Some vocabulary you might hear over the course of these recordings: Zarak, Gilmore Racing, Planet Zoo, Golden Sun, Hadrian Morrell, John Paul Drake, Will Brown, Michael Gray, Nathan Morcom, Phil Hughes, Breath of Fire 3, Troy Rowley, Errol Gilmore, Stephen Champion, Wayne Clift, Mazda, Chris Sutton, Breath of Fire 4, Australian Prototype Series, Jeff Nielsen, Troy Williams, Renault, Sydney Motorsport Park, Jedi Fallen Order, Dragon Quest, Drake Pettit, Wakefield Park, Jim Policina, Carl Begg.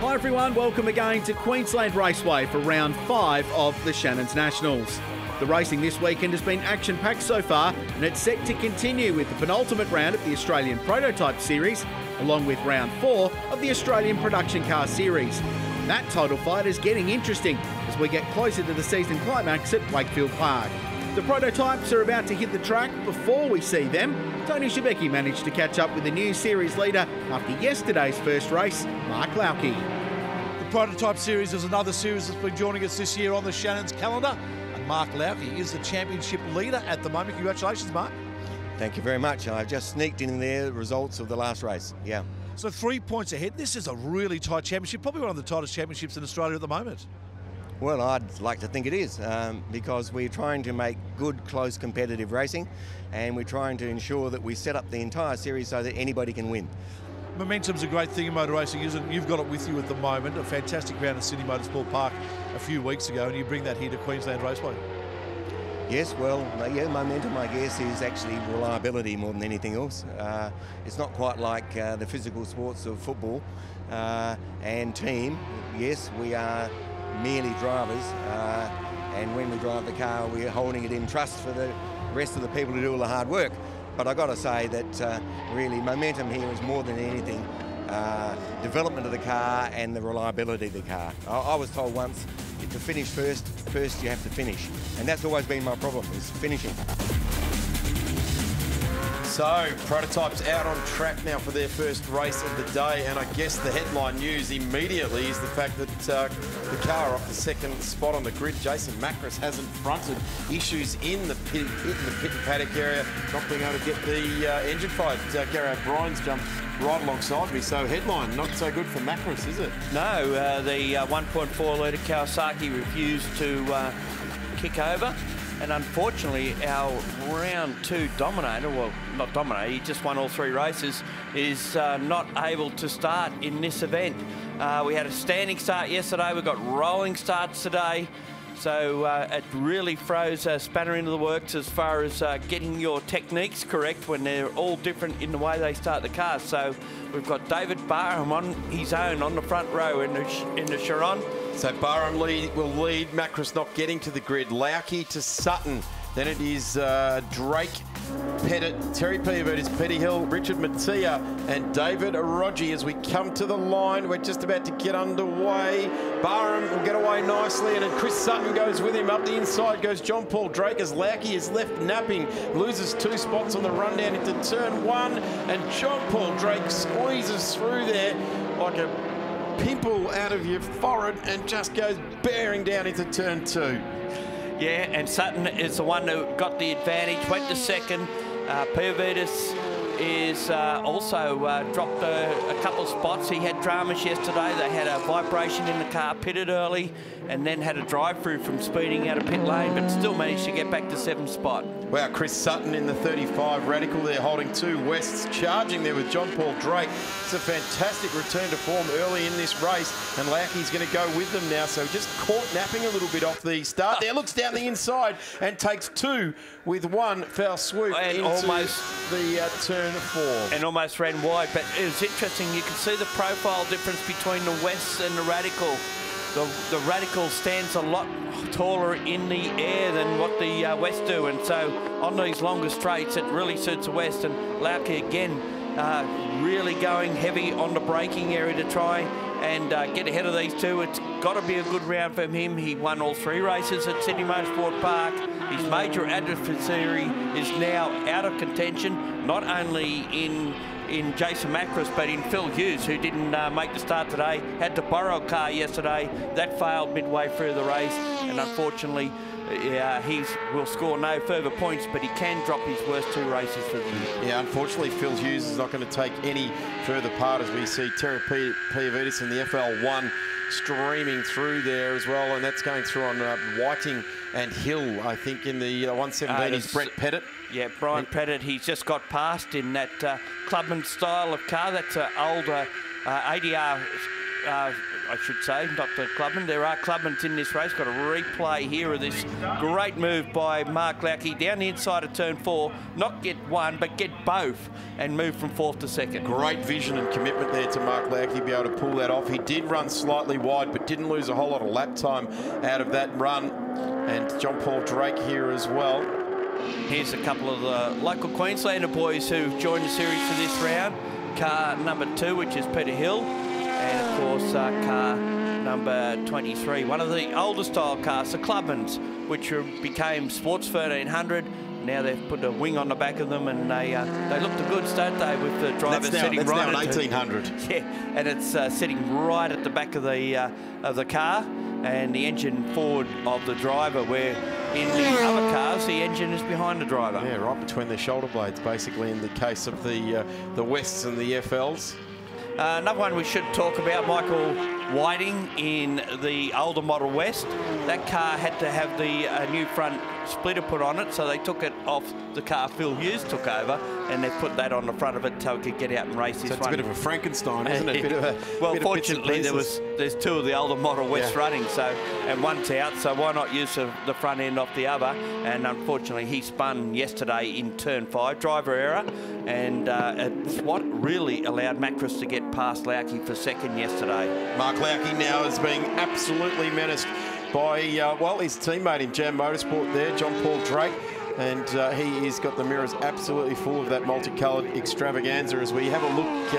Hi everyone, welcome again to Queensland Raceway for round 5 of the Shannons Nationals. The racing this weekend has been action-packed so far, and it's set to continue with the penultimate round of the Australian Prototype Series, along with round 4 of the Australian Production Car Series. That title fight is getting interesting as we get closer to the season climax at Wakefield Park. The prototypes are about to hit the track. Before we see them, Tony Shebeki managed to catch up with the new series leader after yesterday's first race, Mark Laucke. The Prototype Series is another series that's been joining us this year on the Shannons calendar, and Mark Laucke is the championship leader at the moment. Congratulations, Mark. Thank you very much. I've just sneaked in the results of the last race, yeah. So 3 points ahead. This is a really tight championship, probably one of the tightest championships in Australia at the moment. Well, I'd like to think it is, because we're trying to make good, close, competitive racing, and we're trying to ensure that we set up the entire series so that anybody can win. Momentum's a great thing in motor racing, isn't it? You've got it with you at the moment. A fantastic round at Sydney Motorsport Park a few weeks ago, and you bring that here to Queensland Raceway. Yes, well, yeah, momentum, I guess, is actually reliability more than anything else. It's not quite like the physical sports of football and team. Yes, we are merely drivers, and when we drive the car we're holding it in trust for the rest of the people who do all the hard work. But I've got to say that really momentum here is more than anything development of the car and the reliability of the car. I was told once, to finish first you have to finish, and that's always been my problem, is finishing. So, Prototypes out on track now for their first race of the day, and I guess the headline news immediately is the fact that the car off the second spot on the grid, Jason Macris, hasn't fronted issues in the pit and paddock area, not being able to get the engine fired. Gary O'Brien's jumped right alongside me, so headline, not so good for Macris, is it? No, the 1.4 litre Kawasaki refused to kick over. And unfortunately, our round 2 dominator, well, not dominator, he just won all 3 races, is not able to start in this event. We had a standing start yesterday, we've got rolling starts today, so it really throws a spanner into the works as far as getting your techniques correct when they're all different in the way they start the car. So we've got David Barham on his own on the front row in the Chiron. So Barham will lead, Macris not getting to the grid, Laucke to Sutton. Then it is Drake, Pettit, Terry Peabert is Pettyhill, Richard Mattia and David Aroggi. As we come to the line, we're just about to get underway. Barham will get away nicely, and then Chris Sutton goes with him. Up the inside goes John Paul Drake as Laucke is left napping. Loses 2 spots on the run down into turn 1, and John Paul Drake squeezes through there like a pimple out of your forehead and just goes bearing down into turn 2. Yeah, and Sutton is the one who got the advantage, went to second. Peavitas is also dropped a couple spots. He had dramas yesterday. They had a vibration in the car, pitted early, and then had a drive-through from speeding out of pit lane, but still managed to get back to 7th spot. Wow, Chris Sutton in the 35 Radical there, holding 2 Wests, charging there with John Paul Drake. It's a fantastic return to form early in this race, and Laucke's going to go with them now, so just caught napping a little bit off the start there. Looks down the inside and takes 2 with 1 foul swoop and into almost the turn 4. And almost ran wide, but it was interesting. You can see the profile difference between the Wests and the Radical. The Radical stands a lot taller in the air than what the West do, and so on these longer straights it really suits the West, and Laucke again really going heavy on the braking area to try and get ahead of these 2. It's got to be a good round from him. He won all 3 races at Sydney Motorsport Park. His major adversary is now out of contention, not only in Jason Macris, but in Phil Hughes, who didn't make the start today, had to borrow a car yesterday. That failed midway through the race, and unfortunately he will score no further points, but he can drop his worst 2 races for the year. Yeah, unfortunately Phil Hughes is not going to take any further part, as we see Terry Peabert in the FL1 streaming through there as well, and that's going through on Whiting and Hill, I think, in the 117 is Brett Pettit. Yeah, Brian Pettit, he's just got passed in that Clubman style of car. That's an older ADR, I should say, not the Clubman. There are Clubmans in this race. Got a replay here of this great move by Mark Laucke down the inside of turn 4. Not get 1, but get both and moved from fourth to second. Great vision and commitment there to Mark Laucke to be able to pull that off. He did run slightly wide, but didn't lose a whole lot of lap time out of that run. And John Paul Drake here as well. Here's a couple of the local Queenslander boys who've joined the series for this round. Car number 2, which is Peter Hill, and of course car number 23, one of the older style cars, the Clubmans, which became Sports 1300. Now they've put a wing on the back of them, and they look the goods, don't they, with the driver sitting right now at 1800. Yeah, and it's sitting right at the back of the car, and the engine forward of the driver, where in the other cars, the engine is behind the driver. Yeah, right between their shoulder blades, basically, in the case of the Wests and the FLs. Another one we should talk about, Michael Whiting in the older Model West. That car had to have the new front splitter put on it, so they took it off the car Phil Hughes took over, and they put that on the front of it so it could get out and race this one. So it's a bit of a Frankenstein, isn't it? Well, fortunately, there's two of the older Model West running, so, and one's out, so why not use the front end off the other? And unfortunately, he spun yesterday in Turn 5, driver error, and it's what really allowed Macris to get past Laucke for second yesterday. Mark Laucke now is being absolutely menaced by, well, his teammate in Jam Motorsport there, John Paul Drake, and he's got the mirrors absolutely full of that multicoloured extravaganza as we have a look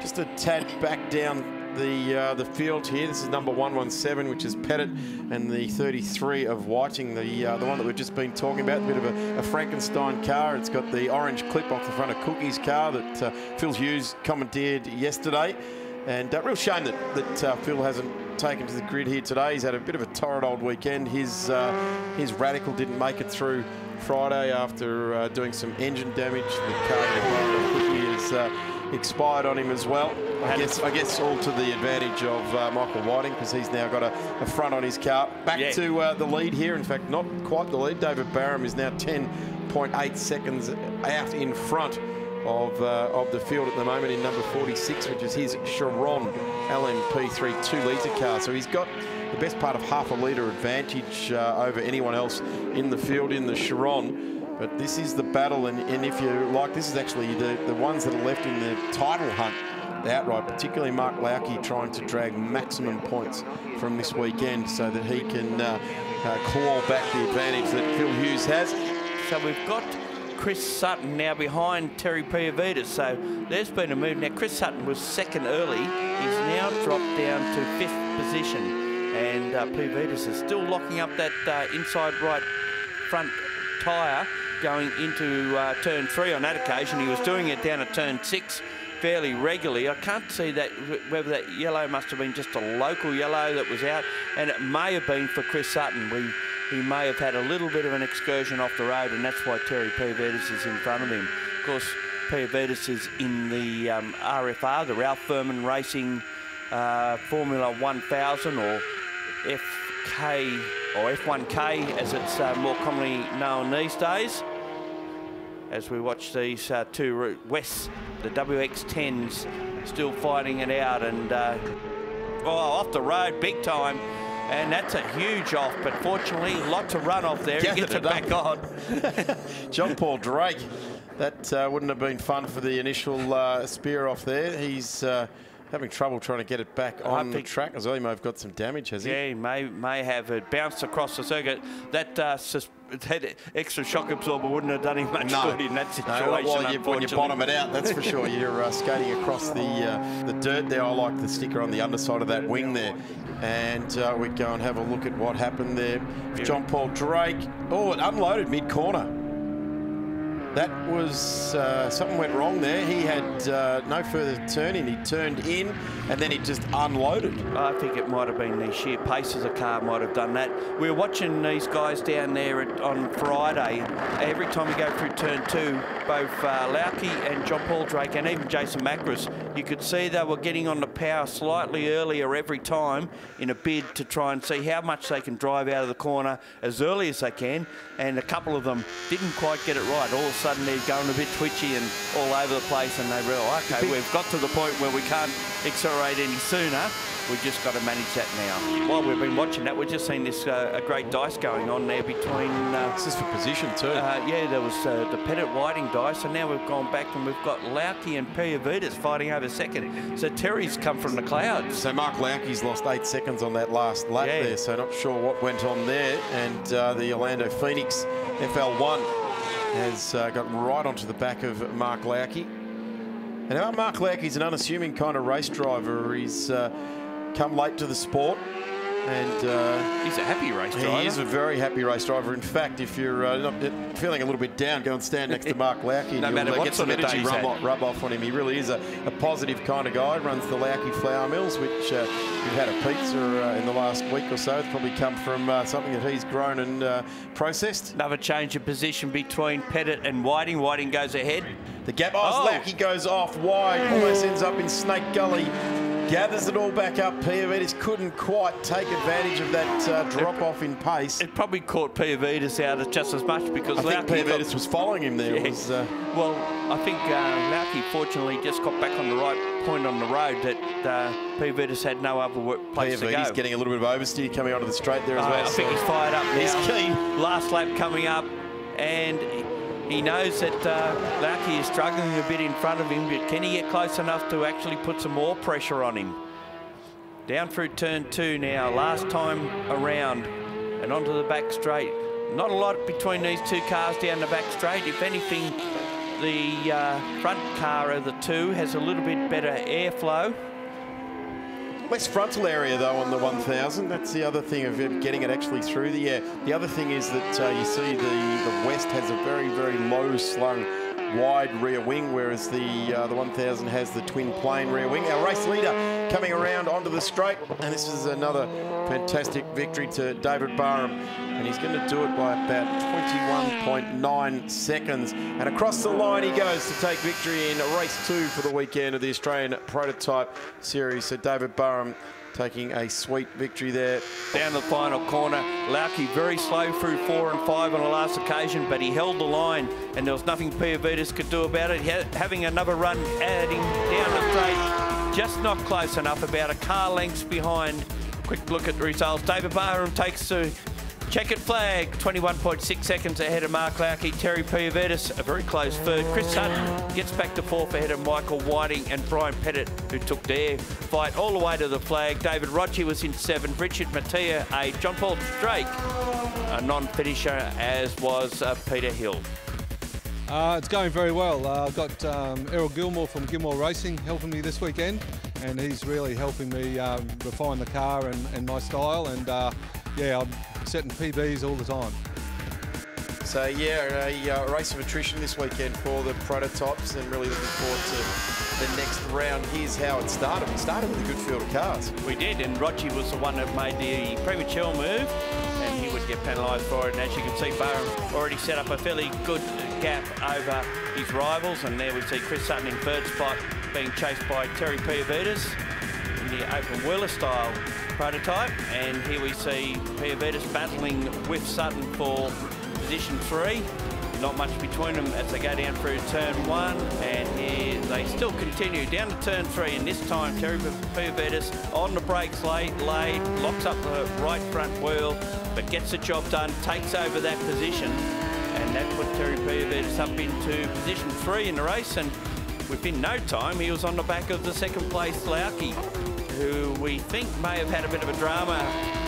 just a tad back down the field here. This is number 117, which is Pettit, and the 33 of Whiting, the one that we've just been talking about. A bit of a Frankenstein car. It's got the orange clip off the front of Cookie's car that Phil Hughes commandeered yesterday. And real shame that Phil hasn't taken to the grid here today. He's had a bit of a torrid old weekend. His Radical didn't make it through Friday after doing some engine damage. The car has expired on him as well. I guess all to the advantage of Michael Whiting, because he's now got a front on his car. Back to the lead here. In fact, not quite the lead. David Barham is now 10.8 seconds out in front of the field at the moment in number 46, which is his Chiron LMP3 2-litre car. So he's got the best part of half a litre advantage over anyone else in the field in the Chiron. But this is the battle, and if you like, this is actually the ones that are left in the title hunt outright, particularly Mark Laucke trying to drag maximum points from this weekend so that he can claw back the advantage that Phil Hughes has. So we've got Chris Sutton now behind Terry Peabert, so there's been a move. Now, Chris Sutton was second early. He's now dropped down to fifth position, and Peabert is still locking up that inside right front tyre going into Turn 3 on that occasion. He was doing it down at Turn 6 fairly regularly. I can't see that whether that yellow must have been just a local yellow that was out, and it may have been for Chris Sutton. He may have had a little bit of an excursion off the road, and that's why Terry Peabert is in front of him. Of course, Peabert is in the RFR, the Ralph Furman Racing Formula 1000, or FK or F1K as it's more commonly known these days. As we watch these two Wests, the WX10s still fighting it out, and off the road big time. And that's a huge off, but fortunately, a lot to run off there. He gets it back on. John Paul Drake, that wouldn't have been fun for the initial spear off there. He's having trouble trying to get it back on the track as well. He may have got some damage, has he? Yeah, he may have. It bounced across the circuit. That extra shock absorber wouldn't have done him much good in that situation. No, when you bottom it out, that's for sure. You're skating across the dirt there. I like the sticker on the underside of that wing there. And we go and have a look at what happened there. John Paul Drake. Oh, it unloaded mid-corner. That was, something went wrong there. He had no further turning. He turned in and then he just unloaded. I think it might have been the sheer pace of the car might have done that. We were watching these guys down there on Friday. Every time you go through Turn 2, both Laucke and John Paul Drake and even Jason Macris, you could see they were getting on the power slightly earlier every time in a bid to try and see how much they can drive out of the corner as early as they can. And a couple of them didn't quite get it right. All of a sudden, sudden they're going a bit twitchy and all over the place, and they realize, okay, we've got to the point where we can't accelerate any sooner. We've just got to manage that now. While we've been watching that, we've just seen this a great dice going on there between... this is for position too. Yeah, there was the Pettit-Whiting dice, and now we've gone back and we've got Laucke and Piavitas fighting over second. So Terry's come from the clouds. So Mark Laucke's lost 8 seconds on that last lap there, so not sure what went on there. And the Orlando Phoenix FL1 has gotten right onto the back of Mark Laucke. And now Mark Laucke's an unassuming kind of race driver. He's... come late to the sport, and he's a happy race driver. He is a very happy race driver. In fact, if you're not feeling a little bit down, go and stand next to Mark Laucke. No matter what sort of energy rub off on him. He really is a positive kind of guy. Runs the Laucke Flour Mills, which we've had a pizza in the last week or so. It's probably come from something that he's grown and processed. Another change of position between Pettit and Whiting. Whiting goes ahead. The gap. Oh, Laucke goes off wide. Almost ends up in Snake Gully. Gathers it all back up. Piavitas couldn't quite take advantage of that drop-off in pace. It probably caught Piavitas out just as much, because I think Piavitas was following him there. Yeah. Was, well, I think Laucke fortunately just got back on the right point on the road that Piavitas had no other place to go. Piavitas getting a little bit of oversteer coming onto the straight there as well. I think he's fired up now. He's key. Last lap coming up, and... he knows that Laucke is struggling a bit in front of him, but can he get close enough to actually put some more pressure on him? Down through turn two now, last time around, and onto the back straight. Not a lot between these two cars down the back straight. If anything, the front car of the two has a little bit better airflow. Less frontal area, though, on the 1,000. That's the other thing of getting it actually through the air. The other thing is that you see the West has a very, very low-slung wide rear wing, whereas the 1,000 has the twin-plane rear wing. Our race leader coming around onto the straight, and this is another fantastic victory to David Barham, and he's going to do it by about 21.9 seconds. And across the line he goes to take victory in race 2 for the weekend of the Australian Prototype Series. So David Barham taking a sweet victory there. Down the final corner, Laucke very slow through 4 and 5 on the last occasion, but he held the line, and there was nothing Piavitas could do about it. Having another run at him down the straight, just not close enough, about a car length behind. Quick look at the results. David Barham takes the checkered flag, 21.6 seconds ahead of Mark Laucke. Terry Peabert, a very close third. Chris Sutton gets back to fourth ahead of Michael Whiting and Brian Pettit, who took their fight all the way to the flag. David Rodgey was in 7th. Richard Mattia, 8th. John Paul Drake, a non-finisher, as was Peter Hill. It's going very well. I've got Errol Gilmore from Gilmore Racing helping me this weekend, and he's really helping me refine the car and my style, and yeah, I'm setting PBs all the time. So yeah, a race of attrition this weekend for the prototypes, and really looking forward to the next round. Here's how it started. We started with a good field of cars. We did, and Rodgey was the one that made the premature move, and he would get penalised for it. And as you can see, Barham already set up a fairly good gap over his rivals, and there we see Chris Sutton in 3rd spot, being chased by Terry Peabert in the open wheeler style prototype. And here we see Piavitas battling with Sutton for position 3. Not much between them as they go down through turn 1, and here they still continue down to turn 3, and this time Terry Peabert on the brakes late, locks up the right front wheel, but gets the job done, takes over that position, and that put Terry Peabert up into position 3 in the race, and within no time he was on the back of the 2nd place Laucke, who we think may have had a bit of a drama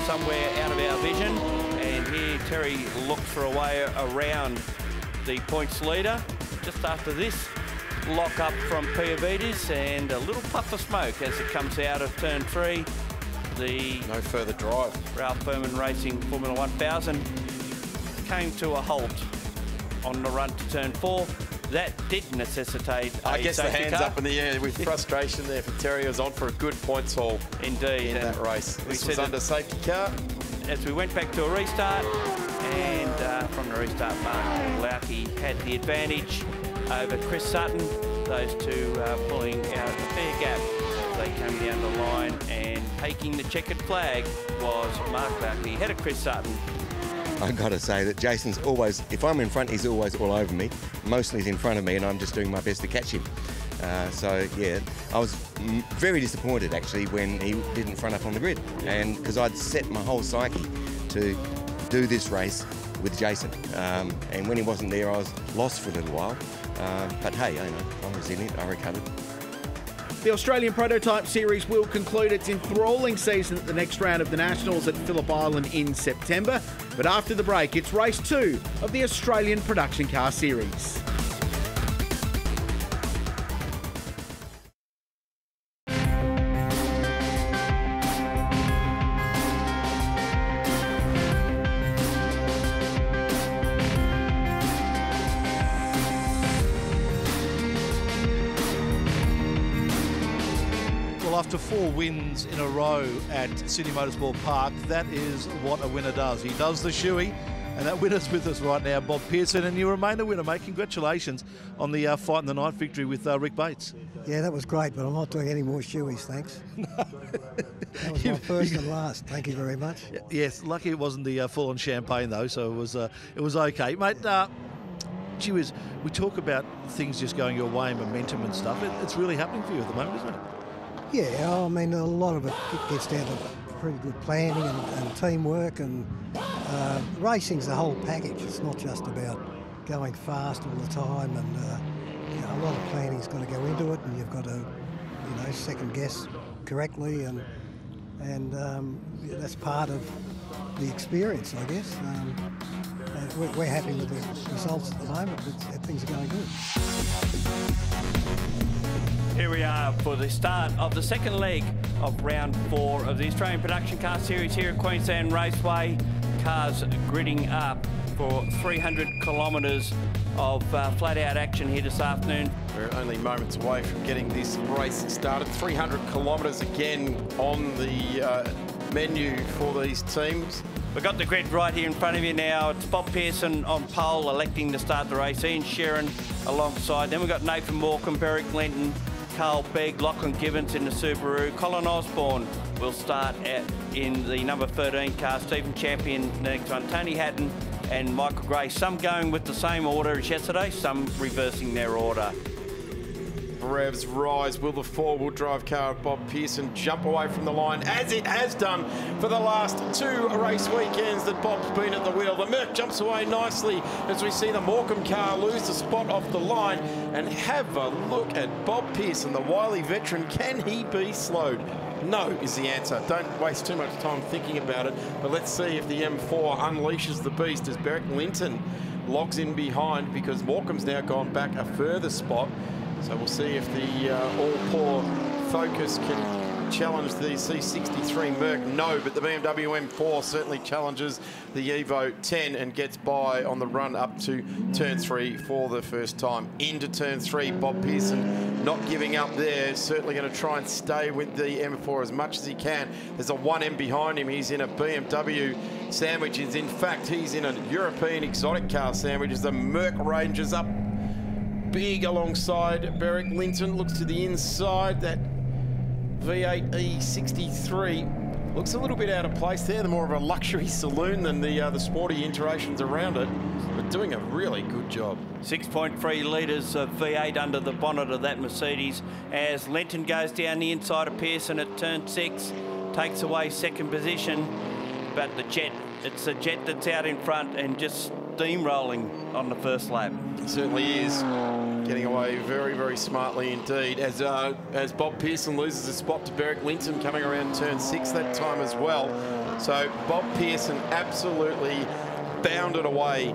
somewhere out of our vision. And here Terry looked for a way around the points leader. Just after this lock up from Piavitas, and a little puff of smoke as it comes out of turn 3. The no further drive. Ralph Furman Racing Formula 1000 came to a halt on the run to turn 4. That did necessitate a I guess the hands car up in the air with frustration there for Terry. He was on for a good points haul indeed in that race. This was under safety car. As we went back to a restart, and from the restart mark, Laucke had the advantage over Chris Sutton. Those two pulling out a fair gap. They came down the line, and taking the checkered flag was Mark Laucke ahead of Chris Sutton. I've got to say that Jason's always, if I'm in front, he's always all over me. Mostly he's in front of me and I'm just doing my best to catch him. So yeah, I was very disappointed actually when he didn't front up on the grid, and because I'd set my whole psyche to do this race with Jason, and when he wasn't there I was lost for a little while, but hey, I know, I'm resilient, I recovered. The Australian Prototype Series will conclude its enthralling season at the next round of the Nationals at Phillip Island in September, but after the break it's race 2 of the Australian Production Car Series. After 4 wins in a row at Sydney Motorsport Park, that is what a winner does. He does the shoey, and that winner's with us right now, Bob Pearson, and you remain a winner, mate. Congratulations on the fight in the night victory with Rick Bates. Yeah, that was great, but I'm not doing any more shoeys, thanks. No. That was my first and last. Thank you very much. Yes, lucky it wasn't the full-on champagne though, so it was okay, mate. Gee whiz, we talk about things just going your way, momentum and stuff. It's really happening for you at the moment, isn't it? Yeah, I mean, a lot of it gets down to pretty good planning and teamwork, and racing's the whole package. It's not just about going fast all the time, and you know, a lot of planning's got to go into it, and you've got to, you know, second guess correctly, and yeah, that's part of the experience, I guess. We're happy with the results at the moment, but things are going good. Here we are for the start of the second leg of round 4 of the Australian Production Car Series here at Queensland Raceway. Cars gridding up for 300 kilometres of flat-out action here this afternoon. We're only moments away from getting this race started. 300 kilometres again on the menu for these teams. We've got the grid right here in front of you now. It's Bob Pearson on pole, electing to start the race. Ian Sheeran alongside. Then we've got Nathan Morcom, Beric Linton, Carl Begg, Lachlan Givens in the Subaru. Colin Osborne will start in the number 13 car. Stephen Champion, the next one. Tony Hatton and Michael Gray. Some going with the same order as yesterday, some reversing their order. Revs rise. Will the four-wheel drive car of Bob Pearson jump away from the line, as it has done for the last 2 race weekends that Bob's been at the wheel? The Merc jumps away nicely as we see the Morcom car lose the spot off the line. And have a look at Bob Pearson, the wily veteran. Can he be slowed? No is the answer. Don't waste too much time thinking about it, but let's see if the M4 unleashes the beast as Beric Linton logs in behind, because Morcom's now gone back a further spot. So we'll see if the all-poor Focus can challenge the C63 Merc. No, but the BMW M4 certainly challenges the Evo 10 and gets by on the run up to turn 3 for the first time. Into turn 3, Bob Pearson not giving up there. Certainly going to try and stay with the M4 as much as he can. There's a 1M behind him. He's in a BMW sandwich. In fact, he's in a European exotic car sandwich as the Merc ranges up big alongside Beric Linton. Looks to the inside. That V8 E63 looks a little bit out of place there. The more of a luxury saloon than the sporty iterations around it, but doing a really good job. 6.3 litres of V8 under the bonnet of that Mercedes as Linton goes down the inside of Pearson at turn 6, takes away second position, but the jet, it's a jet that's out in front and just steamrolling on the first lap. It certainly is. Getting away very, very smartly indeed as Bob Pearson loses a spot to Beric Linton coming around turn 6 that time as well. So Bob Pearson absolutely bounded away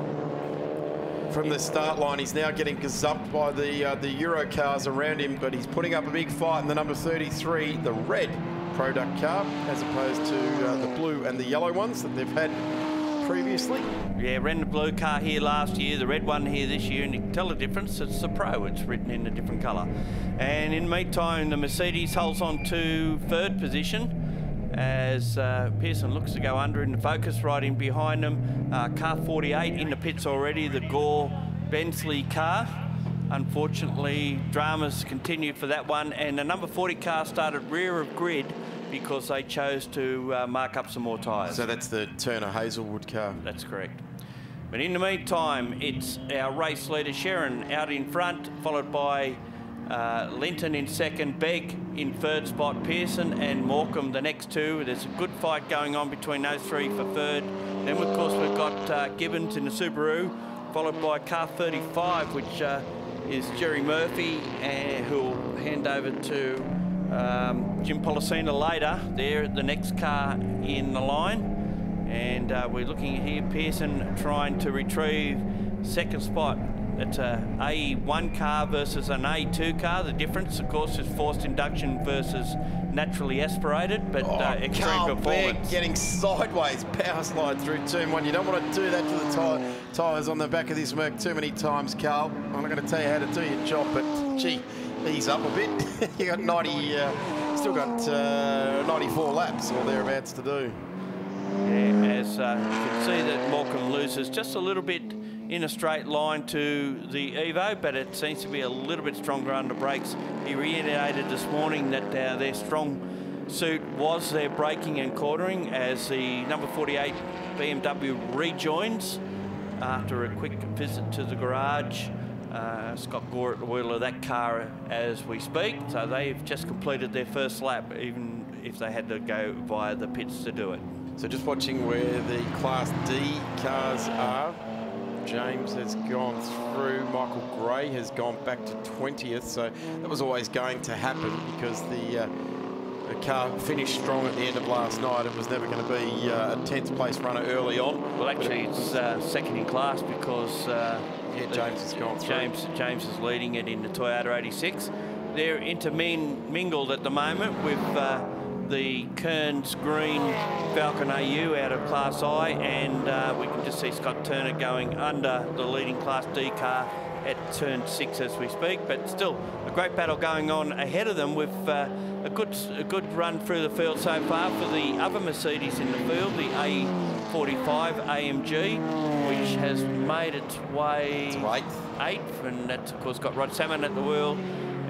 from the start line. He's now getting gazumped by the Euro cars around him, but he's putting up a big fight in the number 33, the red product car, as opposed to the blue and the yellow ones that they've had previously. Yeah, ran the blue car here last year, the red one here this year, and you can tell the difference. It's the Pro, it's written in a different colour. And in the meantime, the Mercedes holds on to 3rd position as Pearson looks to go under in the Focus right in behind them. Car 48 in the pits already, the Gore Bensley car. Unfortunately, dramas continue for that one, and the number 40 car started rear of grid because they chose to mark up some more tyres. So that's the Turner Hazelwood car? That's correct. But in the meantime, it's our race leader, Sheeran, out in front, followed by Linton in second, Begg in third spot, Pearson and Morcom, the next two. There's a good fight going on between those three for third. Then, of course, we've got Gibbons in the Subaru, followed by car 35, which is Jerry Murphy, who'll hand over to Jim Policina later. They're the next car in the line. And we're looking here, Pearson trying to retrieve second spot. It's an A1 car versus an A2 car. The difference, of course, is forced induction versus naturally aspirated, but extreme Carl performance. Begg getting sideways, power slide through turn one. You don't want to do that to the tyres on the back of this Merc too many times, Carl. I'm not going to tell you how to do your job, but gee, ease up a bit. You got 94 laps or thereabouts to do. Yeah, as you can see that Morcom loses just a little bit in a straight line to the Evo, but it seems to be a little bit stronger under brakes. He reiterated this morning that their strong suit was their braking and cornering as the number 48 BMW rejoins after a quick visit to the garage. Scott Gore at the wheel of that car as we speak. So they've just completed their first lap, even if they had to go via the pits to do it. So just watching where the Class D cars are. James has gone through, Michael Gray has gone back to 20th, so that was always going to happen because the car finished strong at the end of last night. It was never going to be a 10th place runner early on. Well, actually, it's second in class because James has gone through. James is leading it in the Toyota 86. They're intermingled at the moment with the Kearns Green Falcon AU out of Class I, and we can just see Scott Turner going under the leading Class D car at turn 6 as we speak, but still a great battle going on ahead of them with a good run through the field so far for the other Mercedes in the field, the A45 AMG, which has made its way eighth, and that's of course got Rod Salmon at the wheel.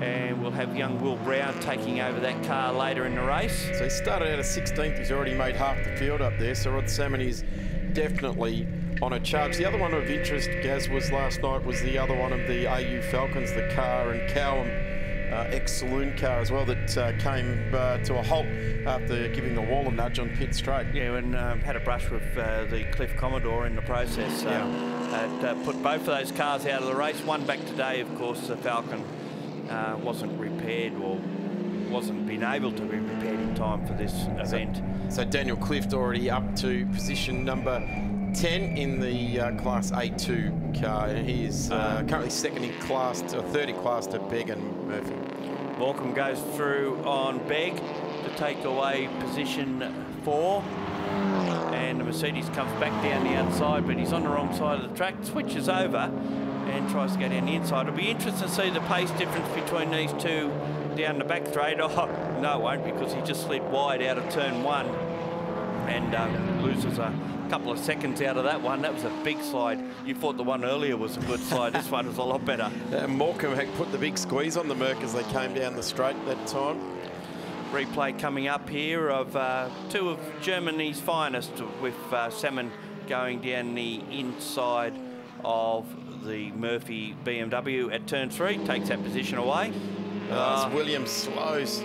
And we'll have young Will Brown taking over that car later in the race. So he started out at 16th. He's already made half the field up there. So Rod Salmon is definitely on a charge. The other one of interest, Gaz, was last night was the other one of the AU Falcons, the car and Cowan ex-saloon car as well that came to a halt after giving the wall a nudge on pit straight. Yeah, and had a brush with the Cliff Commodore in the process. Put both of those cars out of the race. One back today, of course, the Falcon. Wasn't repaired or wasn't been able to be repaired in time for this event. So Daniel Clift already up to position number 10 in the Class A2 car. He is currently second in class, or third in class to Begg and Murphy. Morcom goes through on Begg to take away position 4. And the Mercedes comes back down the outside, but he's on the wrong side of the track, switches over and tries to get down the inside. It'll be interesting to see the pace difference between these two down the back straight. Oh, no, it won't, because he just slid wide out of turn one and loses a couple of seconds out of that one. That was a big slide. You thought the one earlier was a good slide. This one was a lot better. Morcom had put the big squeeze on the Merc as they came down the straight that time. Replay coming up here of two of Germany's finest with Salmon going down the inside of the Murphy BMW at turn 3, takes that position away. Williams slows.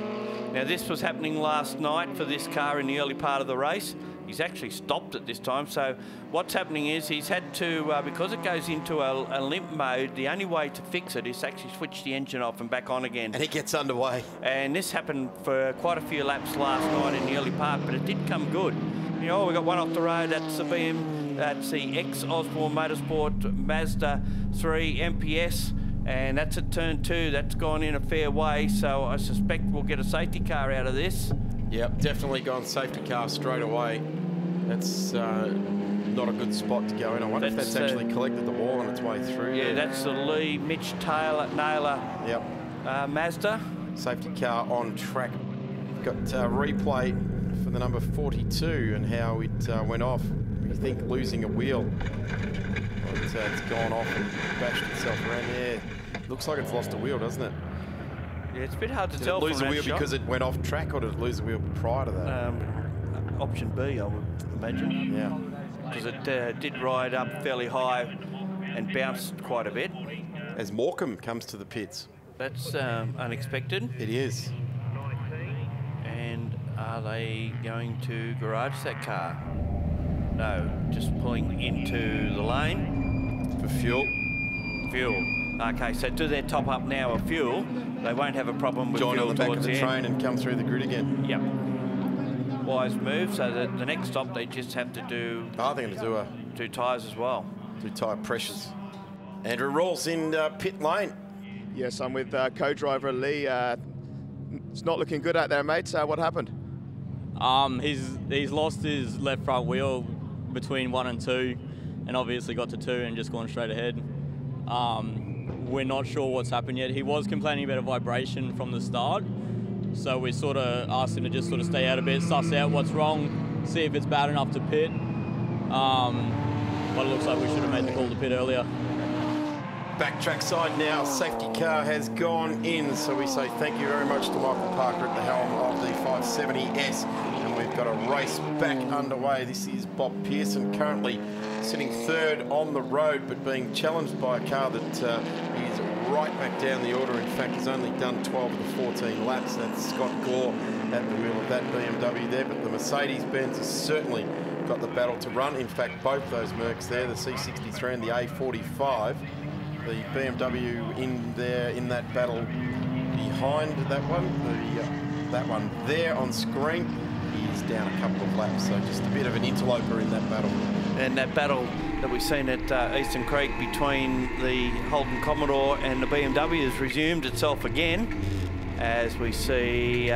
Now this was happening last night for this car in the early part of the race. He's actually stopped at this time, so what's happening is he's had to, because it goes into a limp mode, the only way to fix it is to actually switch the engine off and back on again. And it gets underway. And this happened for quite a few laps last night in the early part, but it did come good. You know, we got one off the road, that's the That's the ex-Osborne Motorsport Mazda 3 MPS, and that's at turn 2. That's gone in a fair way, so I suspect we'll get a safety car out of this. Yep, definitely gone safety car straight away. That's not a good spot to go in. I wonder if that's actually collected the wall on its way through. Yeah, that's the Lee Mitch Naylor Mazda. Safety car on track. Got replay for the number 42 and how it went off. I think losing a wheel. Well, it's gone off and bashed itself around there. Looks like it's lost a wheel, doesn't it? Yeah, it's a bit hard to tell. Did it lose a wheel because it went off track, or did it lose a wheel prior to that? Option B, I would imagine. Yeah. because it did ride up fairly high and bounced quite a bit. As Morcom comes to the pits. That's unexpected. It is. And are they going to garage that car? No, just pulling into the lane. For fuel. Okay, so do their top up now of fuel. They won't have a problem with fuel towards the end. Join on the back of the train and come through the grid again. Yep. Wise move, so that the next stop they just have to do... I think they'll do a... Two tyres as well. Two tyre pressures. Andrew Rawls in pit lane. Yes, I'm with co-driver Lee. It's not looking good out there, mate. What happened? He's lost his left front wheel between 1 and 2 and obviously got to 2 and just gone straight ahead. We're not sure what's happened yet. He was complaining about a vibration from the start, so we sort of asked him to just sort of stay out a bit, suss out what's wrong, see if it's bad enough to pit. But it looks like we should have made the call to pit earlier. Back track side now, safety car has gone in, so we say thank you very much to Michael Parker at the helm of the 570S, and we've got a race back underway. This is Bob Pearson currently sitting third on the road, but being challenged by a car that is right back down the order. In fact, he's only done 12 of the 14 laps. That's Scott Gore at the wheel of that BMW there, but the Mercedes-Benz is certainly got the battle to run. In fact, both those Mercs there, the C63 and the A45, the BMW in there in that battle behind that one. The that one there on screen is down a couple of laps, so just a bit of an interloper in that battle. And that battle that we've seen at Eastern Creek between the Holden Commodore and the BMW has resumed itself again, as we see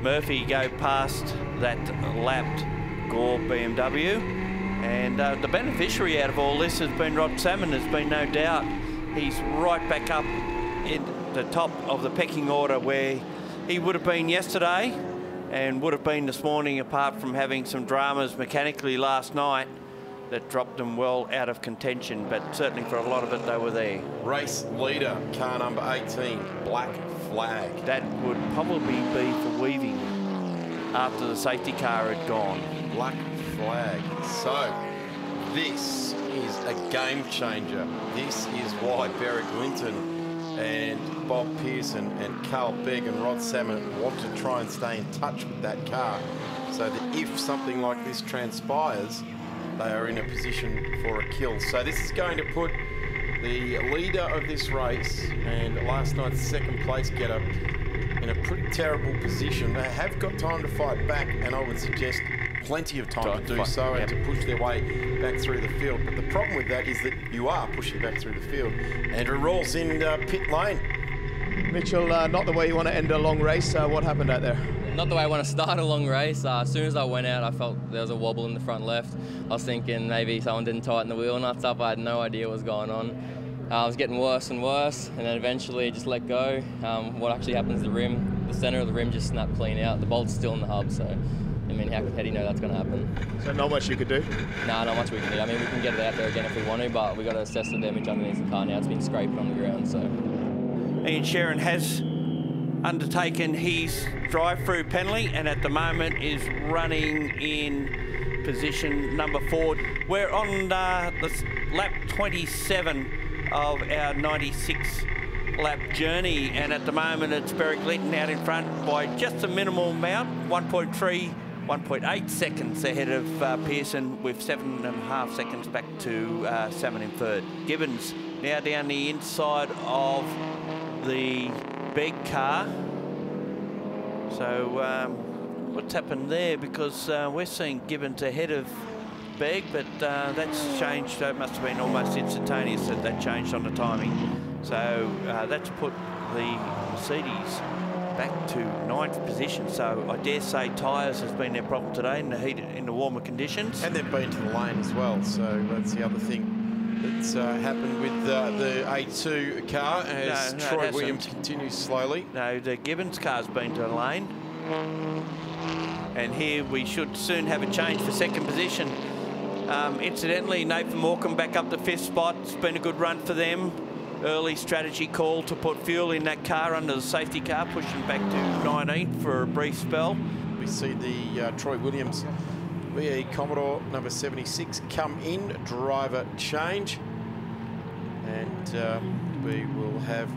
Murphy go past that lapped Gore BMW. And the beneficiary out of all this has been Rod Salmon. There's been no doubt. He's right back up in the top of the pecking order where he would have been yesterday and would have been this morning, apart from having some dramas mechanically last night that dropped them well out of contention. But certainly for a lot of it, they were there. Race leader, car number 18, Black Flag. That would probably be for weaving after the safety car had gone. Black Flag. So this is a game changer. This is why Beric Linton and Bob Pearson and Carl Begg and Rod Salmon want to try and stay in touch with that car, so that if something like this transpires, they are in a position for a kill. So this is going to put the leader of this race and last night's second place getter in a pretty terrible position. They have got time to fight back, and I would suggest plenty of time to do so and to push their way back through the field. But the problem with that is that you are pushing back through the field. Andrew Rawls in pit lane. Mitchell, not the way you want to end a long race. What happened out there? Not the way I want to start a long race. As soon as I went out, I felt there was a wobble in the front left. I was thinking maybe someone didn't tighten the wheel nuts up. I had no idea what was going on. I was getting worse and worse, and then eventually just let go. What actually happens to the rim, the center of the rim just snapped clean out. The bolt's still in the hub, so... I mean, how do you know that's going to happen? So not much you could do? No, not much we can do. I mean, we can get it out there again if we want to, but we've got to assess the damage underneath the car now. It's been scraped on the ground, so... Ian Sheeran has undertaken his drive-through penalty and at the moment is running in position number 4. We're on the lap 27 of our 96-lap journey, and at the moment it's Beric Linton out in front by just a minimal amount, 1.8 seconds ahead of Pearson, with 7.5 seconds back to Salmon in third. Givens now down the inside of the Begg car. So what's happened there? Because we're seeing Givens ahead of Begg, but that's changed. So it must have been almost instantaneous that that changed on the timing. So that's put the Mercedes back to 9th position. So I dare say tyres has been their problem today in the heat, in the warmer conditions. And they've been to the lane as well. So that's the other thing that's happened with the A2 car, as Troy Williams continues slowly. No, the Gibbons car's been to the lane. And here we should soon have a change for 2nd position. Incidentally, Nathan Morcom back up to 5th spot. It's been a good run for them. Early strategy call to put fuel in that car under the safety car, pushing back to 19th for a brief spell. We see the Troy Williams VE Commodore number 76 come in, driver change, and we will have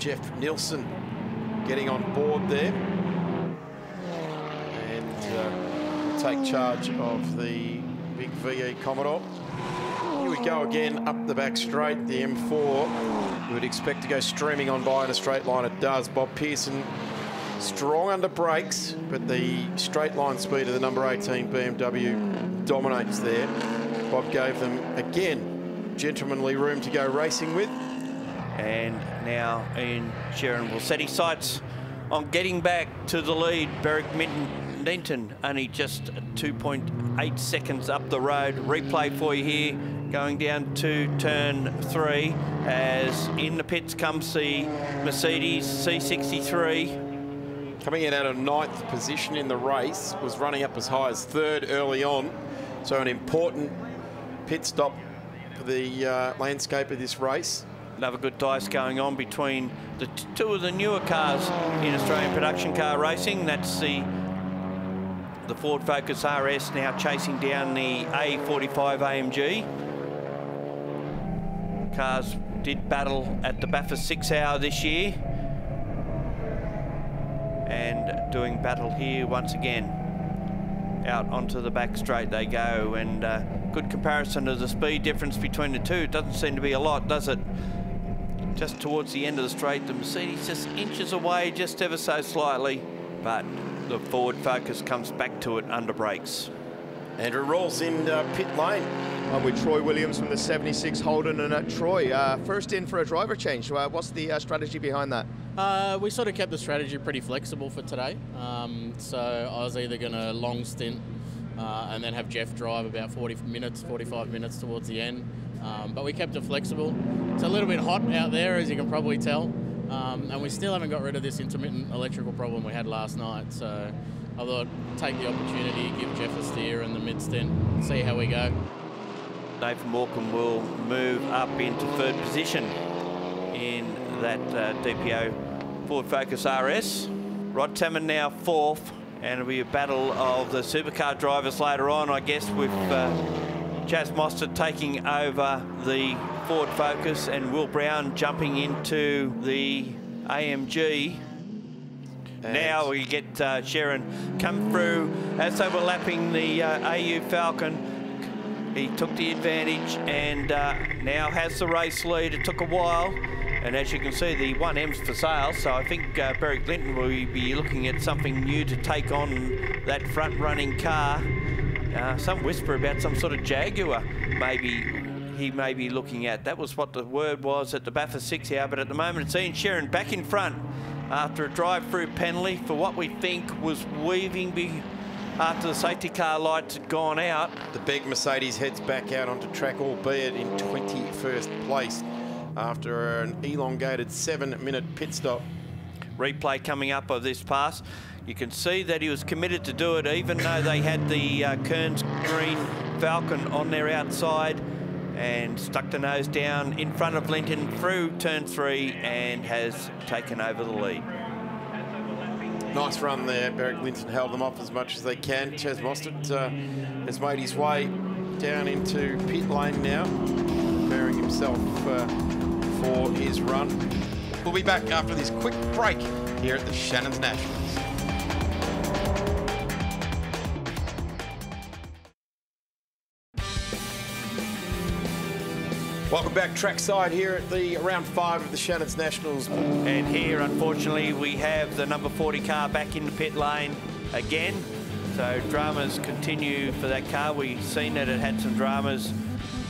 Jeff Nielsen getting on board there, and we'll take charge of the big VE Commodore. Here we go again up the back straight, the M4. You would expect to go streaming on by in a straight line. It does. Bob Pearson strong under brakes, but the straight line speed of the number 18 BMW dominates there. Bob gave them again gentlemanly room to go racing with. And now Ian Sheeran will set his sights on getting back to the lead. Beric Linton only just 2.8 seconds up the road. Replay for you here, going down to turn three, as in the pits comes the Mercedes C63. Coming in out of ninth position in the race, was running up as high as third early on. So an important pit stop for the landscape of this race. Another good dice going on between the two of the newer cars in Australian Production Car Racing. That's the Ford Focus RS now chasing down the A45 AMG. Cars did battle at the Bathurst 6 hour this year, and doing battle here once again. Out onto the back straight they go, and good comparison of the speed difference between the two. It doesn't seem to be a lot, does it? Just towards the end of the straight, the Mercedes just inches away, just ever so slightly, but the Ford Focus comes back to it under brakes. And it rolls in pit lane. I'm with Troy Williams from the 76 Holden. And Troy, first in for a driver change. What's the strategy behind that? We sort of kept the strategy pretty flexible for today. So I was either going to long stint and then have Jeff drive about 40 minutes, 45 minutes towards the end. But we kept it flexible. It's a little bit hot out there, as you can probably tell. And we still haven't got rid of this intermittent electrical problem we had last night. So I thought, take the opportunity, give Jeff a steer in the mid stint, see how we go. Nathan Morcom will move up into third position in that DPO Ford Focus RS. Rod Salmon now fourth, and it'll be a battle of the supercar drivers later on, I guess, with Chaz Mostert taking over the Ford Focus and Will Brown jumping into the AMG. And now we get Sheeran come through as they were lapping the AU Falcon. He took the advantage and now has the race lead. It took a while, and as you can see, the 1M's for sale, so I think Beric Linton will be looking at something new to take on that front-running car. Some whisper about some sort of Jaguar maybe he may be looking at. That was what the word was at the Bathurst 6 hour, but at the moment it's Ian Sheeran back in front after a drive-through penalty for what we think was weaving after the safety car lights had gone out. The Begg Mercedes heads back out onto track, albeit in 21st place after an elongated 7-minute pit stop. Replay coming up of this pass. You can see that he was committed to do it, even though they had the Kearns Green Falcon on their outside, and stuck the nose down in front of Linton through turn three and has taken over the lead. Nice run there. Beric Linton held them off as much as they can. Chaz Mostert has made his way down into pit lane now, preparing himself for his run. We'll be back after this quick break here at the Shannons Nationals. Welcome back trackside here at the round 5 of the Shannons Nationals. And here, unfortunately, we have the number 40 car back in the pit lane again. So dramas continue for that car. We've seen that it had some dramas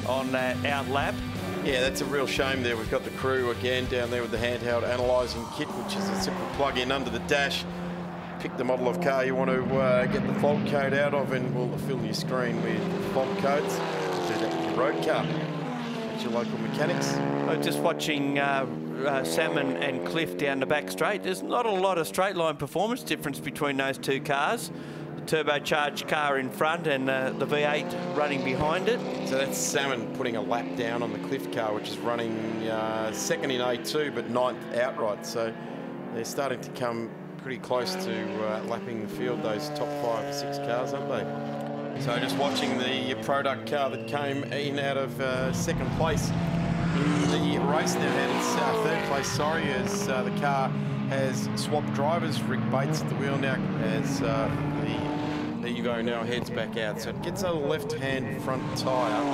on that out lap. Yeah, that's a real shame there. We've got the crew again down there with the handheld analysing kit, which is a simple plug-in under the dash. Pick the model of car you want to get the fault code out of, and we'll fill your screen with fault codes. Do that with your road car. Your local mechanics. I'm just watching Salmon and Clift down the back straight. There's not a lot of straight line performance difference between those two cars. The turbocharged car in front and the V8 running behind it. So that's Salmon putting a lap down on the Clift car, which is running second in A2 but ninth outright. So they're starting to come pretty close to lapping the field, those top 5 or 6 cars, aren't they? So just watching the product car that came in out of second place in the race now, and it's third place, sorry, as the car has swapped drivers. Rick Bates at the wheel now as there you go, now heads back out. So it gets a left-hand front tyre.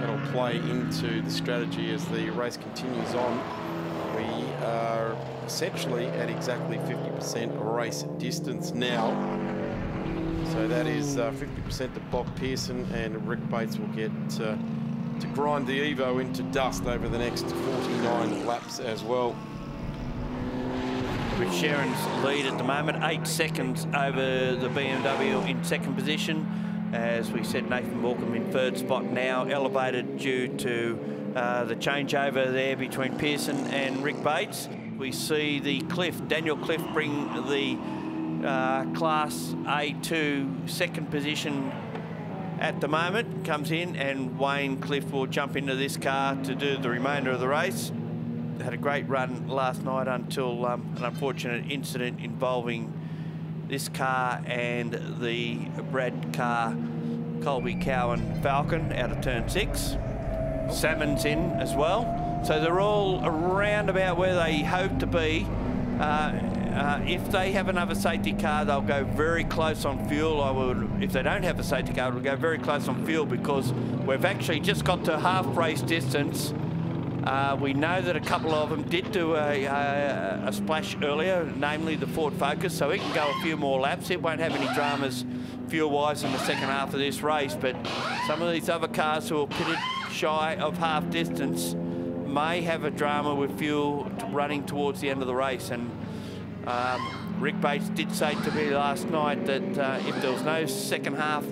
That'll play into the strategy as the race continues on. We are essentially at exactly 50% race distance now. So that is 50% that Bob Pearson and Rick Bates will get to grind the Evo into dust over the next 49 laps as well. With Sharon's lead at the moment, 8 seconds over the BMW in second position. As we said, Nathan Morcom in third spot now, elevated due to the changeover there between Pearson and Rick Bates. We see the Clift, Daniel Clift, bring the Class A2 second position at the moment, comes in, and Wayne Clift will jump into this car to do the remainder of the race. Had a great run last night until an unfortunate incident involving this car and the Brad car, Colby Cowan Falcon, out of turn 6. Salmon's in as well. So they're all around about where they hope to be. If they have another safety car, they'll go very close on fuel. If they don't have a safety car, it'll go very close on fuel, because we've actually just got to half race distance. We know that a couple of them did do a splash earlier, namely the Ford Focus, so it can go a few more laps. It won't have any dramas fuel-wise in the second half of this race, but some of these other cars who are pitted shy of half distance may have a drama with fuel running towards the end of the race. And Rick Bates did say to me last night that if there was no second half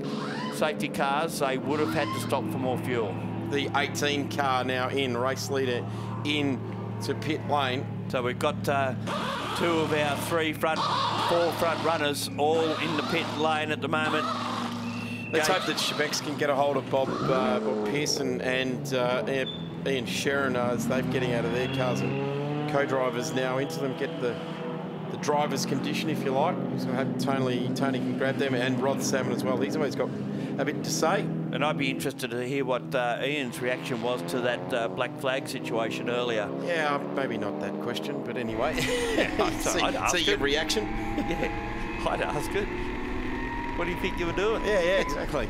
safety cars, they would have had to stop for more fuel. The 18 car now in, race leader in to pit lane. So we've got two of our four front runners all in the pit lane at the moment. Let's hope that Shebex can get a hold of Bob Pearson and Ian Sheeran as they're getting out of their cars, and co-drivers now into them, get the driver's condition, if you like. So I hope Tony can grab them, and Rod Salmon as well. He's always got a bit to say. And I'd be interested to hear what Ian's reaction was to that black flag situation earlier. Yeah, maybe not that question, but anyway. I'd ask your reaction. Yeah, I'd ask it. What do you think you were doing? Yeah, exactly.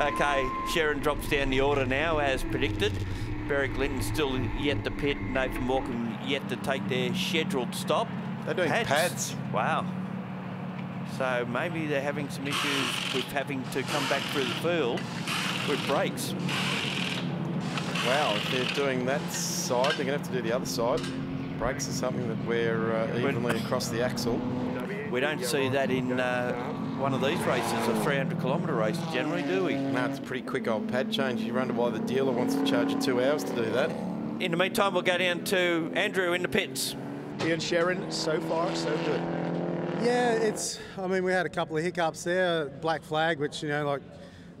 Okay, Sharon drops down the order now, as predicted. Beric Linton still yet to pit. Nathan Morcom yet to take their scheduled stop. They're doing pads. Wow. So maybe they're having some issues with having to come back through the field with brakes. Wow, if they're doing that side, they're going to have to do the other side. Brakes are something that we're evenly across the axle. We don't see that in one of these races, a 300-kilometre race generally, do we? No, it's a pretty quick old pad change. You wonder why the dealer wants to charge you 2 hours to do that. In the meantime, we'll go down to Andrew in the pits. Ian Sheeran, so far, so good. Yeah, I mean, we had a couple of hiccups there. Black flag, which, you know, like,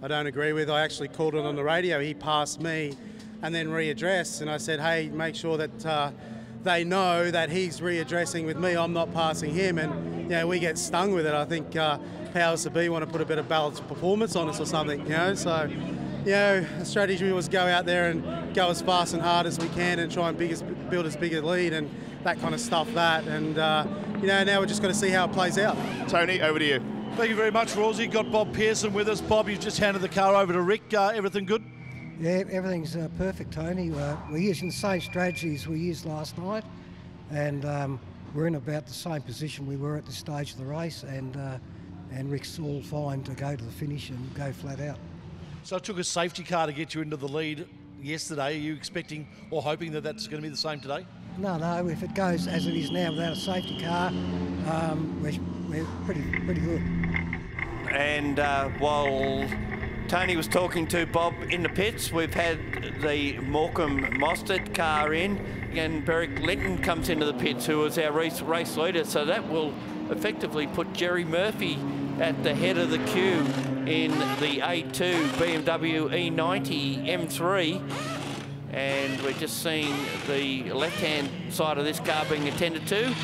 I don't agree with. I actually called it on the radio. He passed me and then readdressed. And I said, hey, make sure that they know that he's readdressing with me. I'm not passing him. And, you know, we get stung with it. I think powers that be want to put a bit of balanced performance on us or something, you know. So, you know, the strategy was go out there and go as fast and hard as we can and try and build as big a lead and that kind of stuff. You know, now we're just going to see how it plays out. Tony, over to you. Thank you very much, Rosie. Got Bob Pearson with us. Bob, you've just handed the car over to Rick. Everything good? Yeah, everything's perfect, Tony. We're using the same strategies we used last night, and we're in about the same position we were at this stage of the race, and Rick's all fine to go to the finish and go flat out. So it took a safety car to get you into the lead yesterday. Are you expecting or hoping that that's going to be the same today? No, if it goes as it is now without a safety car, we're pretty good. And while Tony was talking to Bob in the pits, we've had the Morcom Mostert car in, and Beric Linton comes into the pits, who is our race leader, so that will effectively put Jerry Murphy at the head of the queue in the A2 BMW E90 M3. And we're just seeing the left-hand side of this car being attended to,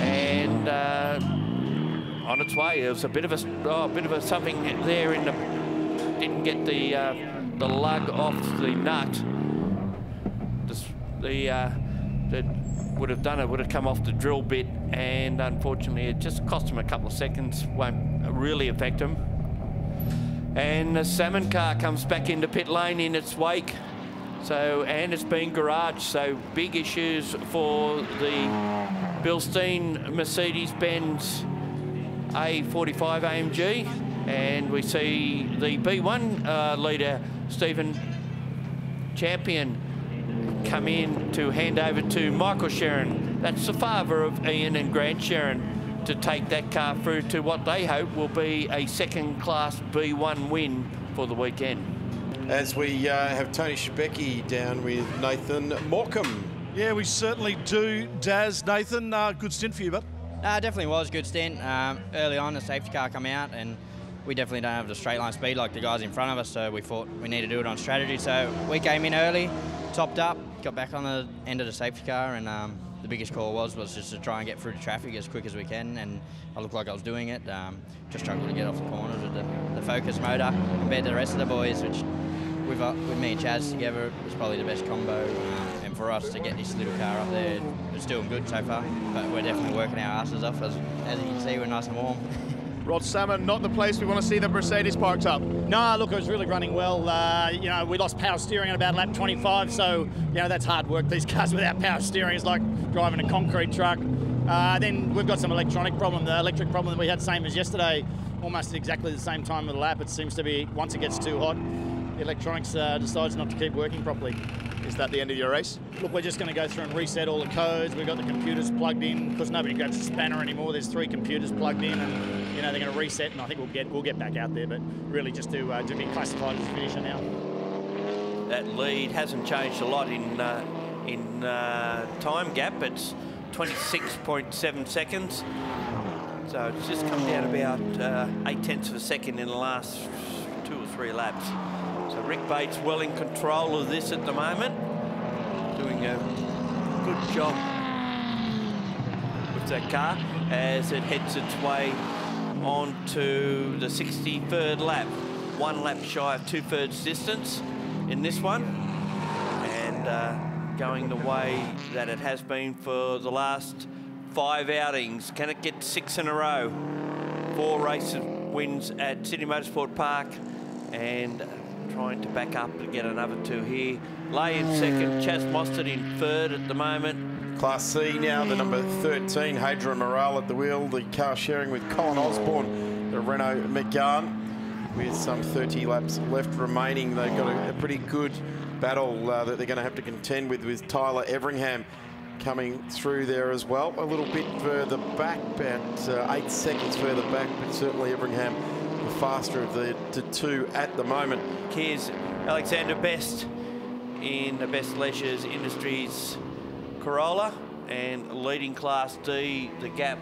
and on its way. There was a bit of a something there in the, didn't get the lug off the nut. That would have done it, would have come off the drill bit, and unfortunately it just cost him a couple of seconds, won't really affect him. And the Salmon car comes back into pit lane in its wake. So, and it's been garaged, so big issues for the Bilstein Mercedes-Benz A45 AMG. And we see the B1 leader, Stephen Champion, come in to hand over to Michael Sheeran. That's the father of Ian and Grant Sheeran, to take that car through to what they hope will be a second-class B1 win for the weekend. As we have Tony Shebeki down with Nathan Morcom. Yeah, we certainly do, Daz. Nathan, good stint for you, bud. Definitely was a good stint. Early on, the safety car come out, and we definitely don't have the straight line speed like the guys in front of us, so we thought we need to do it on strategy. So we came in early, topped up, got back on the end of the safety car, and the biggest call was just to try and get through the traffic as quick as we can, and I looked like I was doing it. Just struggled to get off the corners with the Focus motor compared to the rest of the boys, which with me and Chaz together was probably the best combo. And for us to get this little car up there, it's doing good so far, but we're definitely working our asses off. As you can see, we're nice and warm. Rod Salmon, not the place we want to see the Mercedes parked up. No, look, it was really running well. You know, we lost power steering at about lap 25, so, you know, that's hard work. These cars without power steering is like driving a concrete truck. Then we've got some electronic problem. The electric problem that we had, same as yesterday, almost at exactly the same time of the lap. It seems to be, once it gets too hot, the electronics decides not to keep working properly. Is that the end of your race? Look, we're just going to go through and reset all the codes. We've got the computers plugged in, because nobody grabs a spanner anymore. There's 3 computers plugged in, and you know they're going to reset. And I think we'll get back out there, but really just to be classified as a finisher now. That lead hasn't changed a lot in time gap. It's 26.7 seconds. So it's just come down about 0.8 of a second in the last 2 or 3 laps. So Rick Bates well in control of this at the moment, doing a good job with that car as it heads its way onto the 63rd lap. 1 lap shy of 2/3 distance in this one, and going the way that it has been for the last 5 outings. Can it get 6 in a row? 4 race wins at Sydney Motorsport Park, and trying to back up and get another 2 here. Lay in second, Chaz Mostert in third at the moment. Class C now, the number 13, Hadra Morale at the wheel, the car sharing with Colin Osborne, the Renault Megane, with some 30 laps left remaining. They've got a pretty good battle that they're going to have to contend with Tyler Everingham coming through there as well. A little bit further back, about 8 seconds further back, but certainly Everingham the faster of the 2 at the moment. Here's Alexander Best in the Best Leisure Industries Corolla, and leading Class D, the gap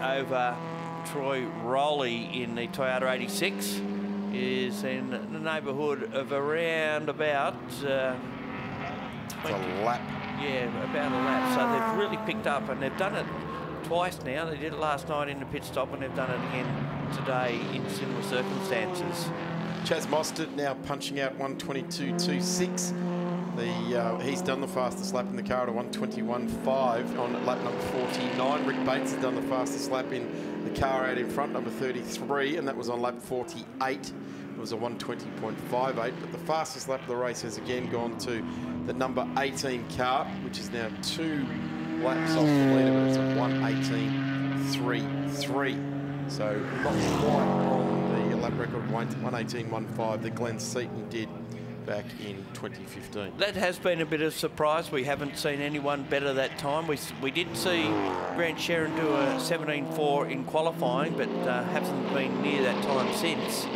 over Troy Rowley in the Toyota 86 is in the neighbourhood of around about 20, a lap. Yeah, about a lap. So they've really picked up, and they've done it twice now. They did it last night in the pit stop, and they've done it again today in similar circumstances. Chaz Mostert now punching out 1:22.26. He's done the fastest lap in the car at 1:21.5 on lap number 49. Rick Bates has done the fastest lap in the car out in front, number 33, and that was on lap 48. It was a 1:20.58, but the fastest lap of the race has again gone to the number 18 car, which is now 2 laps off the leader, but it's a 1:18.33. So not quite on the lap record, 1:18.15, that Glenn Seaton did back in 2015. That has been a bit of a surprise. We haven't seen anyone better that time. We did see Grant Sheeran do a 17.4 in qualifying, but hasn't been near that time since,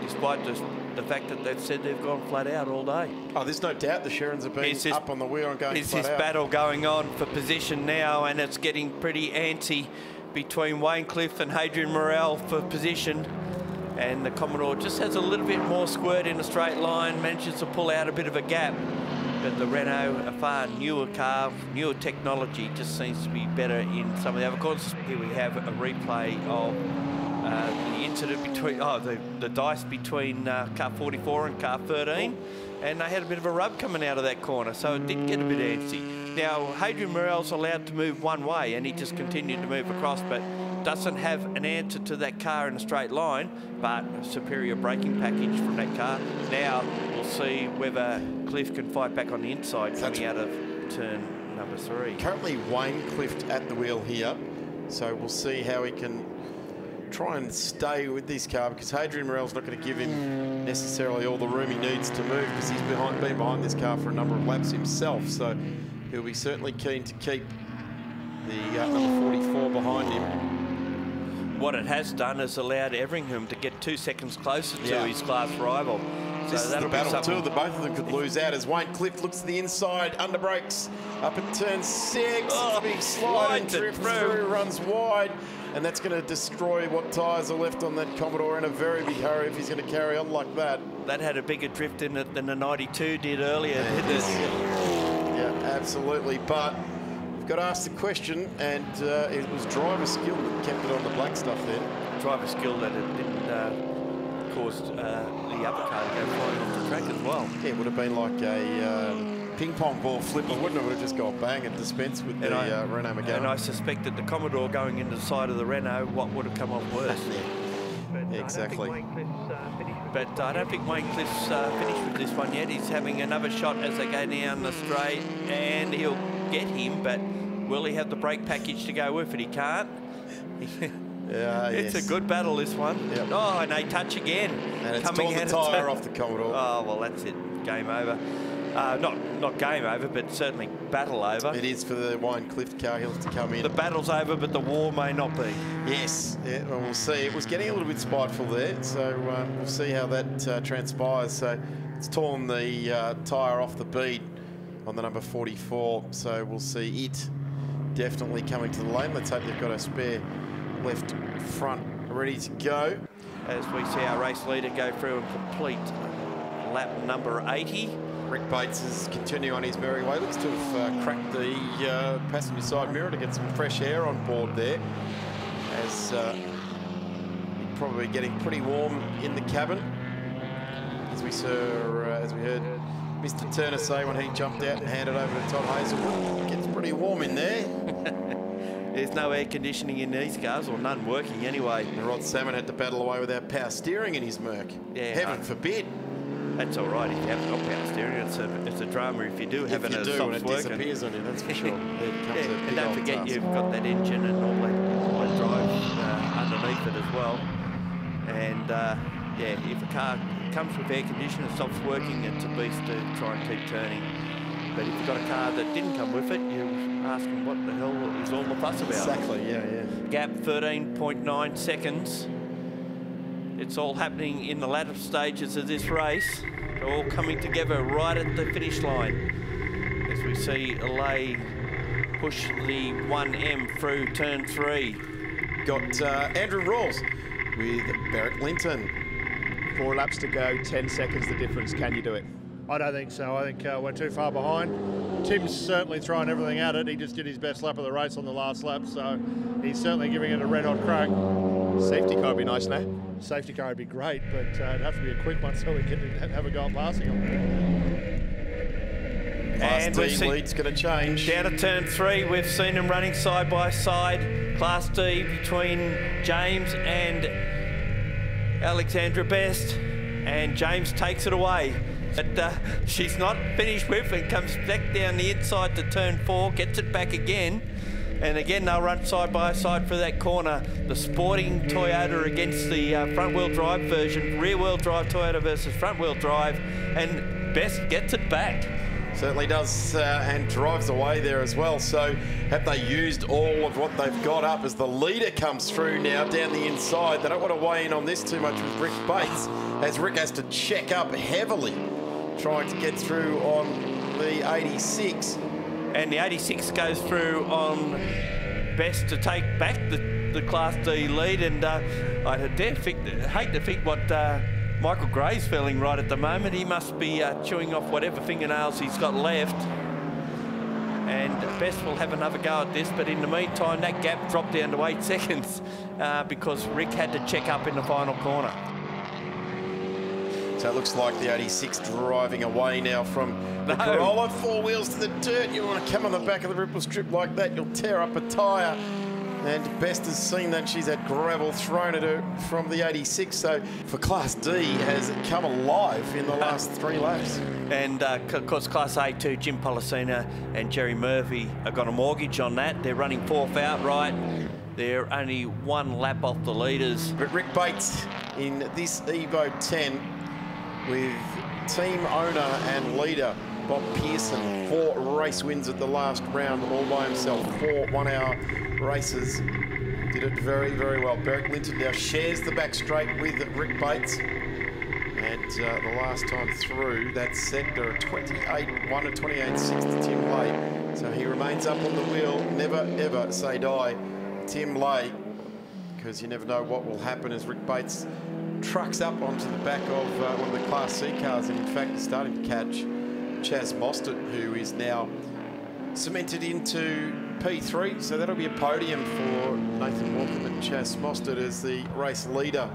despite the fact that they've said they've gone flat out all day. Oh, there's no doubt the Sheerans have been up on the wheel and going flat out. There's this battle going on for position now, and it's getting pretty antsy between Wayne Clift and Hadrian Morrell for position, and the Commodore just has a little bit more squirt in a straight line, manages to pull out a bit of a gap, but the Renault, a far newer car, newer technology, just seems to be better in some of the other courses. Here we have a replay of the incident between, the dice between car 44 and car 13, and they had a bit of a rub coming out of that corner, so it did get a bit antsy. Now, Hadrian Morel's allowed to move one way, and he just continued to move across, but doesn't have an answer to that car in a straight line, but a superior braking package from that car. Now we'll see whether Clift can fight back on the inside coming out of turn number 3. Currently Wayne Clift at the wheel here, so we'll see how he can try and stay with this car, because Hadrian Morel's not going to give him necessarily all the room he needs to move, because he's been behind this car for a number of laps himself, so he'll be certainly keen to keep the number 44 behind him. What it has done is allowed Everingham to get 2 seconds closer to his class rival. So this is the battle too, that both of them could lose out, as Wayne Clift looks to the inside, underbrakes up at turn 6. Oh, big slide and drifts through, runs wide, and that's going to destroy what tyres are left on that Commodore in a very big hurry if he's going to carry on like that. That had a bigger drift in it than the 92 did earlier. Yeah, absolutely, but got asked the question, and it was driver skill that kept it on the black stuff there. Driver skill that it didn't cause the upper car to go flying off the track as well. Yeah, it would have been like a ping-pong ball flipper, wouldn't it? It would have just gone bang and dispensed with the Renault again. And I suspect that the Commodore going into the side of the Renault, what would have come off worse? But exactly. But I don't think Wayne Clift's finished with this one yet. He's having another shot as they go down the straight, and he'll get him, but will he have the brake package to go with it? He can't. It's a good battle, this one. Yep. Oh, and they touch again. And it's torn the tyre off the Commodore. Oh, well, that's it. Game over. Not game over, but certainly battle over. It is for the Wayne Clift car. He'll have to come in. The battle's over, but the war may not be. Yes, yeah, well, we'll see. It was getting a little bit spiteful there, so we'll see how that transpires. So it's torn the tyre off the bead on the number 44, so we'll see it definitely coming to the lane. Let's hope they've got a spare left front ready to go. As we see our race leader go through and complete lap number 80. Rick Bates is continuing on his merry way. Looks to have cracked the passenger side mirror to get some fresh air on board there, as he's probably getting pretty warm in the cabin, as we heard Mr. Turner say when he jumped out and handed over to Todd Hazelwood. Gets pretty warm in there. There's no air conditioning in these cars, or none working anyway. And Rod Salmon had to battle away without power steering in his Merc. Yeah, heaven forbid. That's all right if you haven't got power steering. It's a drama if you do have it. If you do, and it disappears on you, that's for sure. And don't forget you've got that engine and all that drive underneath it as well. And if a car comes with air conditioning and stops working, it's a beast to try and keep turning. But if you've got a car that didn't come with it, you ask them what the hell is all the fuss about. Exactly, yeah. Gap 13.9 seconds. It's all happening in the latter stages of this race. They're all coming together right at the finish line, as we see Lay push the 1M through turn 3. Got Andrew Rawls with Beric Linton. 4 laps to go, 10 seconds the difference. Can you do it? I don't think so. I think we're too far behind. Tim's certainly throwing everything at it. He just did his best lap of the race on the last lap, so he's certainly giving it a red-hot crack. Safety car would be nice, now. Safety car would be great, but it'd have to be a quick one so we can have a go at last him. Class D lead's going to change. Down to turn 3, we've seen them running side by side. Class D between James and Alexandra Best, and James takes it away, but she's not finished with and comes back down the inside to turn 4, gets it back again, and again they'll run side by side for that corner. The sporting Toyota against the front wheel drive version, rear wheel drive Toyota versus front wheel drive, and Best gets it back. Certainly does, and drives away there as well. So have they used all of what they've got up as the leader comes through now down the inside? They don't want to weigh in on this too much with Rick Bates, as Rick has to check up heavily trying to get through on the 86. And the 86 goes through on Best to take back the Class D lead. And I hate to think what Michael Gray's feeling right at the moment. He must be chewing off whatever fingernails he's got left. And Best will have another go at this, but in the meantime, that gap dropped down to 8 seconds because Rick had to check up in the final corner. So it looks like the 86 driving away now from the Corolla. Four wheels to the dirt. You want to come on the back of the ripple strip like that, you'll tear up a tyre. And Best has seen that. She's had gravel thrown at her from the 86. So for Class D has come alive in the last 3 laps. And of course, Class A2, Jim Policina and Jerry Murphy have got a mortgage on that. They're running fourth outright. They're only 1 lap off the leaders. But Rick Bates in this Evo 10 with team owner and leader Bob Pearson, 4 race wins at the last round all by himself, 4 one-hour races. Did it very, very well. Beric Linton now shares the back straight with Rick Bates. And the last time through that sector, 28-1 and 28-6 to Tim Lay. So he remains up on the wheel. Never, ever say die, Tim Lay, because you never know what will happen as Rick Bates trucks up onto the back of one of the Class C cars, and in fact is starting to catch Chaz Mostert, who is now cemented into P3. So that'll be a podium for Nathan Morcom and Chaz Mostert as the race leader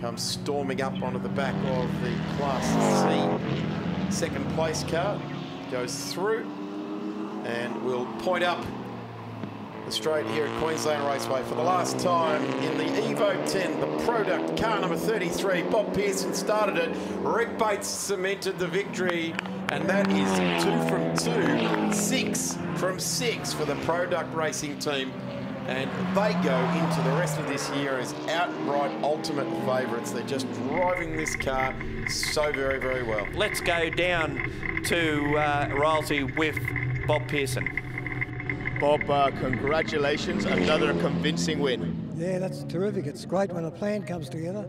comes storming up onto the back of the Class C second place car, goes through, and will point up the straight here at Queensland Raceway for the last time in the Evo 10. The product car number 33, Bob Pearson started it. Rick Bates cemented the victory, and that is 2 from 2, 6 from 6 for the product racing team. And they go into the rest of this year as outright ultimate favourites. They're just driving this car so very, very well. Let's go down to Royalty with Bob Pearson. Bob, congratulations, another convincing win. Yeah, that's terrific. It's great when a plan comes together.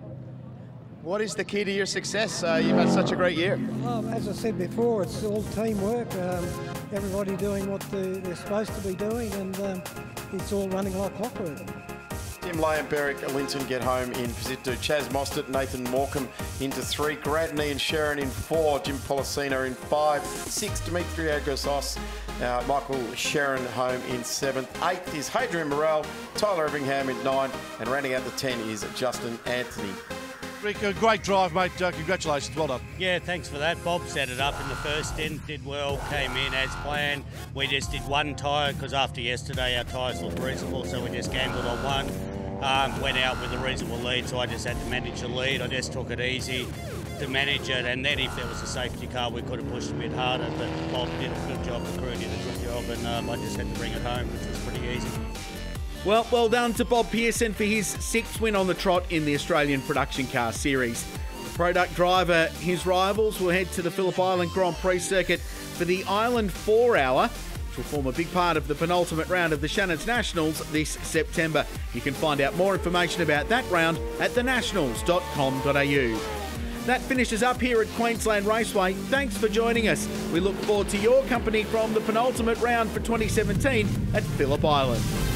What is the key to your success? You've had such a great year. Well, as I said before, it's all teamwork, everybody doing what they're supposed to be doing, and it's all running like clockwork. Tim Lay and Beric Linton get home in Position 2. Chaz Mostert, Nathan Morcom into 3. Gradney and Sheeran in 4. Jim Policina in 5. 6, Dimitri Agosos. Michael Sheeran home in 7th. 8th is Hadrian Morrell. Tyler Everingham in 9. And rounding out the 10 is Justin Anthony. Rick, a great drive, mate. Congratulations. Well done. Yeah, thanks for that. Bob set it up in the first stint, did well, came in as planned. We just did 1 tyre because after yesterday our tyres looked reasonable, so we just gambled on 1. Went out with a reasonable lead, so I just had to manage the lead. I just took it easy to manage it, and then if there was a safety car, we could have pushed a bit harder, but Bob did a good job, the crew did a good job, and I just had to bring it home, which was pretty easy. Well, well done to Bob Pearson for his 6th win on the trot in the Australian Production Car Series. The product driver, his rivals, will head to the Phillip Island Grand Prix circuit for the Island 4-hour, which will form a big part of the penultimate round of the Shannons Nationals this September. You can find out more information about that round at thenationals.com.au. That finishes up here at Queensland Raceway. Thanks for joining us. We look forward to your company from the penultimate round for 2017 at Phillip Island.